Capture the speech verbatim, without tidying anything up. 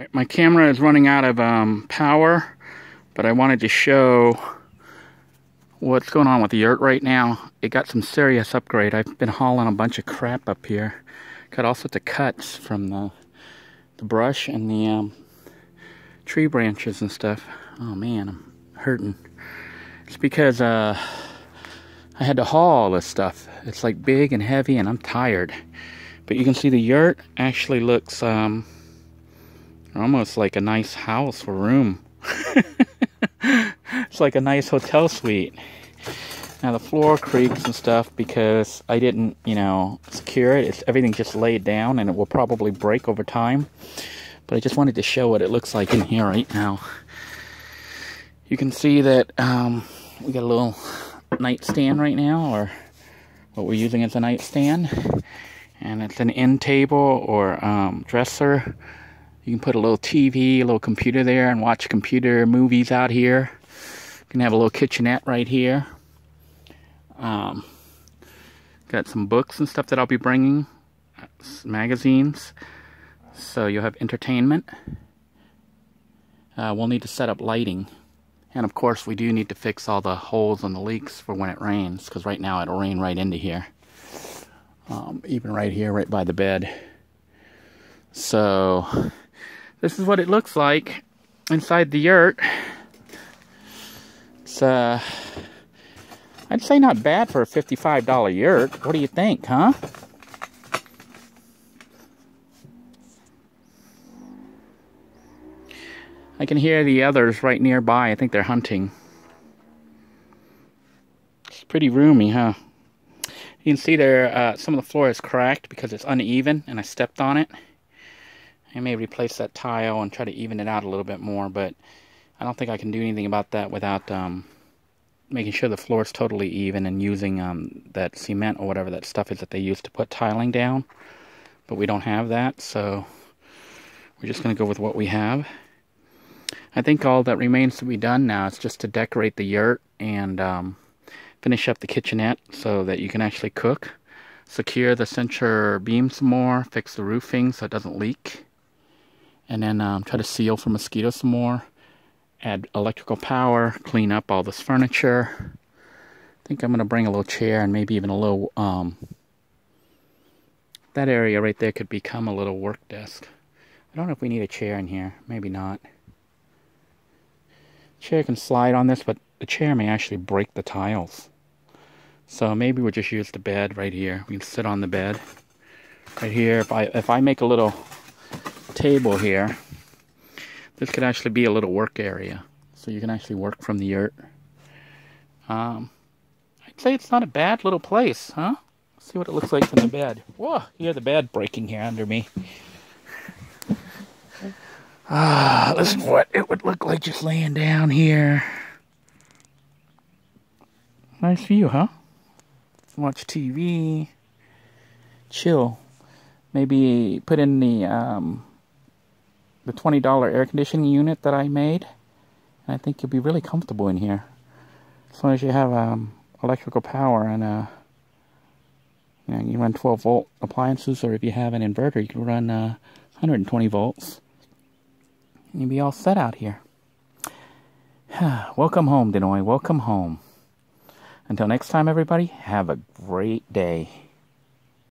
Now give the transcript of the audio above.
Right, my camera is running out of um, power, but I wanted to show what's going on with the yurt right now. It got some serious upgrade. I've been hauling a bunch of crap up here. Got all sorts of cuts from the, the brush and the um, tree branches and stuff. Oh man, I'm hurting. It's because uh, I had to haul all this stuff. It's like big and heavy and I'm tired. But you can see the yurt actually looks um, almost like a nice house or room. It's like a nice hotel suite. Now the floor creaks and stuff because I didn't, you know, secure it. It's, everything's just laid down and it will probably break over time. But I just wanted to show what it looks like in here right now. You can see that um, we got a little nightstand right now, or what we're using as a nightstand. And it's an end table or um, dresser. You can put a little T V, a little computer there and watch computer movies out here. You can have a little kitchenette right here. Um, got some books and stuff that I'll be bringing. Magazines. So you'll have entertainment. Uh, we'll need to set up lighting. And of course we do need to fix all the holes and the leaks for when it rains. Because right now it'll rain right into here. Um, even right here, right by the bed. So this is what it looks like inside the yurt. It's uh, I'd say not bad for a fifty-five dollar yurt. What do you think, huh? I can hear the others right nearby. I think they're hunting. It's pretty roomy, huh? You can see there uh, some of the floor is cracked because it's uneven and I stepped on it. I may replace that tile and try to even it out a little bit more, but I don't think I can do anything about that without um, making sure the floor is totally even and using um, that cement or whatever that stuff is that they use to put tiling down. But we don't have that, so we're just going to go with what we have. I think all that remains to be done now is just to decorate the yurt and um, finish up the kitchenette so that you can actually cook. Secure the cincture beam some more, fix the roofing so it doesn't leak. And then um, try to seal for mosquitoes some more. Add electrical power. Clean up all this furniture. I think I'm going to bring a little chair and maybe even a little... Um, that area right there could become a little work desk. I don't know if we need a chair in here. Maybe not. Chair can slide on this, but the chair may actually break the tiles. So maybe we'll just use the bed right here. We can sit on the bed. Right here, if I, if I make a little... table here, this could actually be a little work area, so you can actually work from the yurt. um, I'd say it's not a bad little place, huh? Let's see what it looks like from the bed. Whoa, you hear the bed breaking here under me. Ah, this is what it would look like just laying down here. Nice view, huh? Watch T V, chill. Maybe put in the um, the twenty dollar air conditioning unit that I made. And I think you'll be really comfortable in here. As long as you have um, electrical power and uh, you know, you run twelve volt appliances, or if you have an inverter, you can run uh, one hundred twenty volts. And you'll be all set out here. Welcome home, Denoy. Welcome home. Until next time, everybody, have a great day.